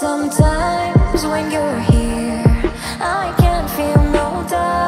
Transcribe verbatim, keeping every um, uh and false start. Sometimes when you're here, I can't feel no doubt.